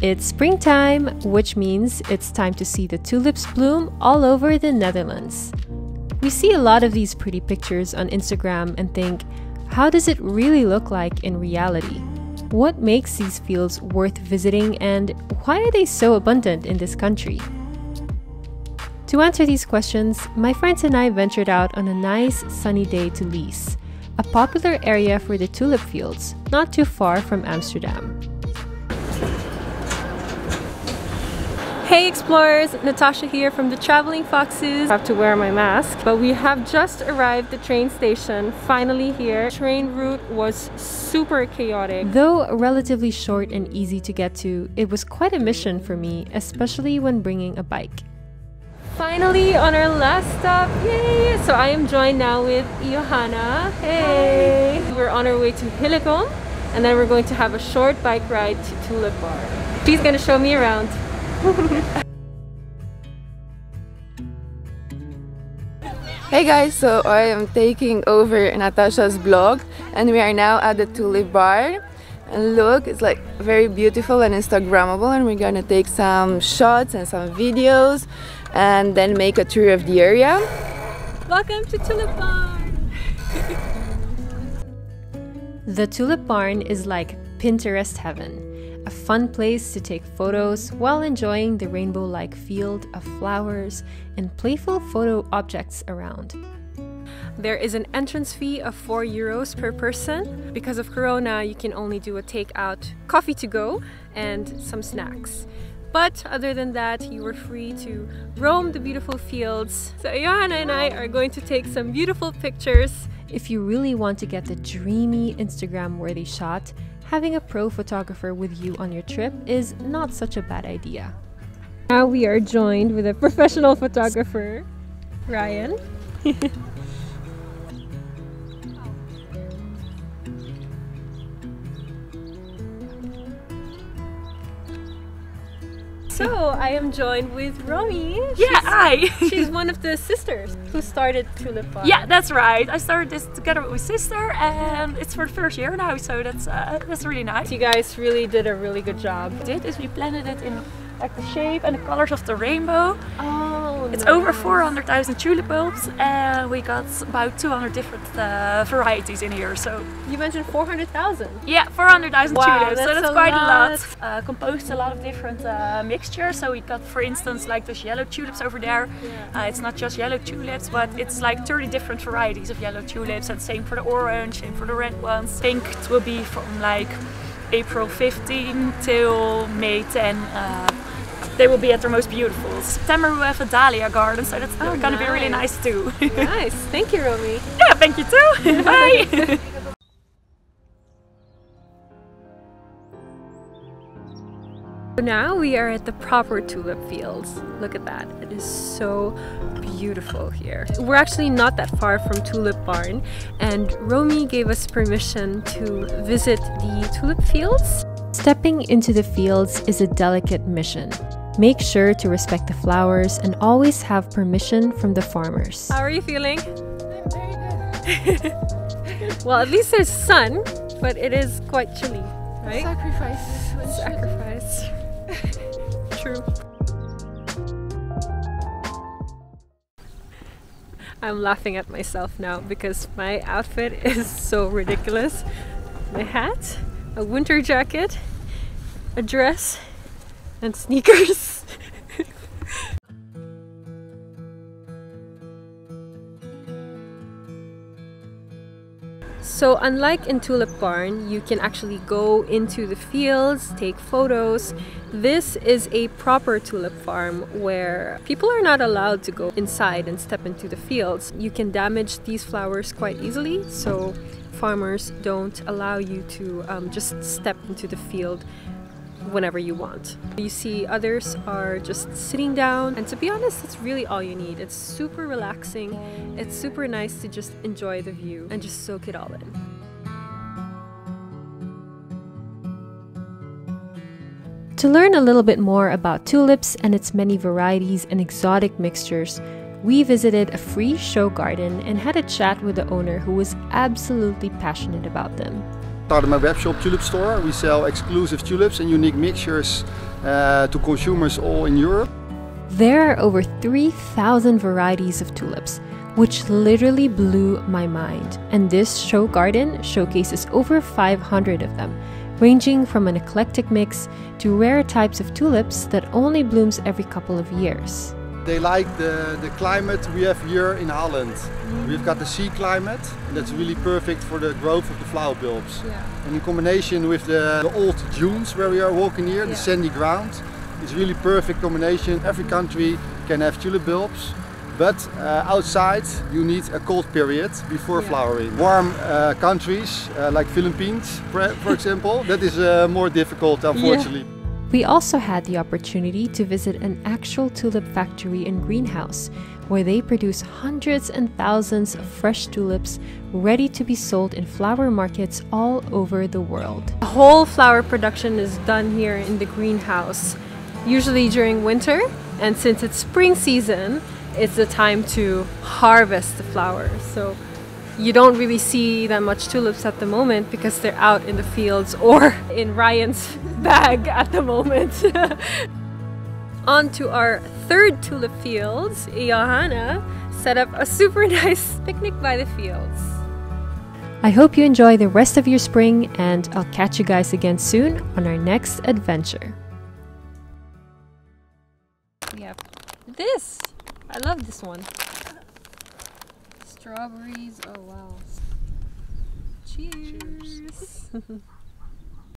It's springtime, which means it's time to see the tulips bloom all over the Netherlands. We see a lot of these pretty pictures on Instagram and think, how does it really look like in reality? What makes these fields worth visiting and why are they so abundant in this country? To answer these questions, my friends and I ventured out on a nice sunny day to Lisse, a popular area for the tulip fields, not too far from Amsterdam. Hey explorers, Natasha here from The Travelling Foxes. I have to wear my mask, but we have just arrived at the train station, finally here. Train route was super chaotic. Though relatively short and easy to get to, it was quite a mission for me, especially when bringing a bike. Finally on our last stop, yay! So I am joined now with Ioanna. Hey! Hi. We're on our way to Hillegom, and then we're going to have a short bike ride to Tulip Bar. She's gonna show me around. Hey guys, so I am taking over Natasha's blog and we are now at the Tulip Bar, and look, it's like very beautiful and Instagrammable, and we're gonna take some shots and some videos and then make a tour of the area. Welcome to Tulip Barn! The Tulip Barn is like Pinterest heaven. A fun place to take photos while enjoying the rainbow-like field of flowers and playful photo objects around. There is an entrance fee of €4 per person. Because of Corona, you can only do a takeout, coffee to go, and some snacks. But other than that, you were free to roam the beautiful fields. So Ioanna and I are going to take some beautiful pictures. If you really want to get the dreamy Instagram-worthy shot, having a pro photographer with you on your trip is not such a bad idea. Now we are joined with a professional photographer, Ryan. So I am joined with Romy. She's one of the sisters who started Tulip Bar. Yeah, that's right. I started this together with my sister, and it's for the first year now, so that's really nice. You guys really did a really good job. What we did is we planted it in like the shape and the colors of the rainbow. Oh, it's nice. Over 400,000 tulip bulbs, and we got about 200 different varieties in here. So you mentioned 400,000. Yeah, 400,000 tulips. So that's quite a lot. Composed a lot of different mixtures. So we got, for instance, like those yellow tulips over there. Yeah. It's not just yellow tulips, but it's like 30 different varieties of yellow tulips. And same for the orange, same for the red ones. I think it will be from like April 15 till May 10. They will be at their most beautiful. September we have a dahlia garden, so that's going to be really nice too. Nice, thank you Romy. Yeah, thank you too. Bye. Now we are at the proper tulip fields. Look at that, it is so beautiful here. We're actually not that far from Tulip Barn, and Romy gave us permission to visit the tulip fields. Stepping into the fields is a delicate mission. Make sure to respect the flowers and always have permission from the farmers. How are you feeling? I'm very good. Well, at least there's sun, but it is quite chilly, right? Sacrifice. Sacrifice. True. I'm laughing at myself now because my outfit is so ridiculous. My hat, a winter jacket, a dress, and sneakers. So unlike in Tulip Barn, you can actually go into the fields, take photos. This is a proper tulip farm where people are not allowed to go inside and step into the fields. You can damage these flowers quite easily, so farmers don't allow you to just step into the field whenever you want. You see others are just sitting down, and to be honest, that's really all you need. It's super relaxing. It's super nice to just enjoy the view and just soak it all in. To learn a little bit more about tulips and its many varieties and exotic mixtures, we visited a free show garden and had a chat with the owner who was absolutely passionate about them. Started my web shop, Tulip Store. We sell exclusive tulips and unique mixtures to consumers all in Europe. There are over 3,000 varieties of tulips, which literally blew my mind. And this show garden showcases over 500 of them, ranging from an eclectic mix to rare types of tulips that only blooms every couple of years. They like the climate we have here in Holland. We've got the sea climate, and that's really perfect for the growth of the flower bulbs. Yeah. And in combination with the old dunes where we are walking here, the sandy ground, it's really perfect combination. Every country can have tulip bulbs, but outside you need a cold period before flowering. Warm countries like Philippines, for example, that is more difficult, unfortunately. Yeah. We also had the opportunity to visit an actual tulip factory and greenhouse, where they produce hundreds and thousands of fresh tulips ready to be sold in flower markets all over the world. The whole flower production is done here in the greenhouse, usually during winter, and since it's spring season, it's the time to harvest the flowers. So you don't really see that much tulips at the moment because they're out in the fields or in Ryan's bag at the moment. On to our third tulip fields, Ioanna set up a super nice picnic by the fields. I hope you enjoy the rest of your spring, and I'll catch you guys again soon on our next adventure. We have this. I love this one. Strawberries, oh wow. Cheers. Cheers.